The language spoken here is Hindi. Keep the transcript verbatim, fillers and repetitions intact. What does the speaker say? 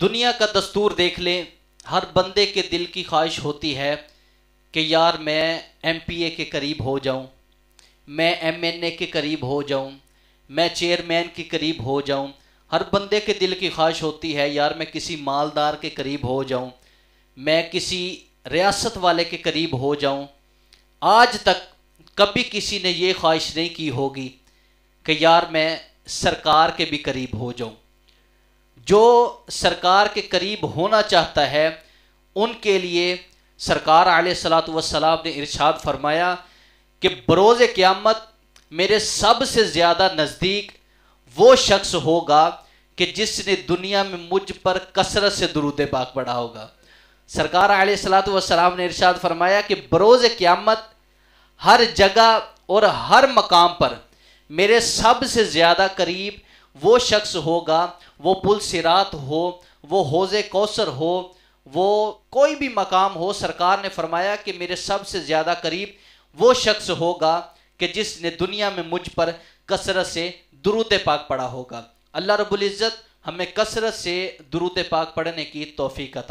दुनिया का दस्तूर देख लें, हर बंदे के दिल की ख्वाहिश होती है कि यार मैं एम पी ए के करीब हो जाऊं, मैं एम एन ए के करीब हो जाऊं, मैं चेयरमैन के करीब हो जाऊं। हर बंदे के दिल की ख्वाहिश होती है यार मैं किसी मालदार के करीब हो जाऊं, मैं किसी रियासत वाले के करीब हो जाऊं। आज तक कभी किसी ने ये ख्वाहिश नहीं की होगी कि यार मैं सरकार के भी करीब हो जाऊं। जो सरकार के करीब होना चाहता है उनके लिए सरकार अलैहिस्सलातु वस्सलाम ने इरशाद फरमाया कि बरोज़ क़यामत मेरे सबसे ज़्यादा नज़दीक वो शख्स होगा कि जिसने दुनिया में मुझ पर कसरत से दुरूद पाक पढ़ा होगा। सरकार अलैहिस्सलातु वस्सलाम ने इरशाद फरमाया कि बरोज़ क़यामत हर जगह और हर मकाम पर मेरे सबसे ज़्यादा करीब वो शख्स होगा, वो पुल सिरात हो, वो हौज़े कौसर हो, वो कोई भी मकाम हो। सरकार ने फरमाया कि मेरे सबसे ज़्यादा करीब वो शख्स होगा कि जिसने दुनिया में मुझ पर कसरत से दुरूद पाक पढ़ा होगा। अल्लाह रब्बुल इज़्ज़त हमें कसरत से दुरूद पाक पढ़ने की तौफीक अता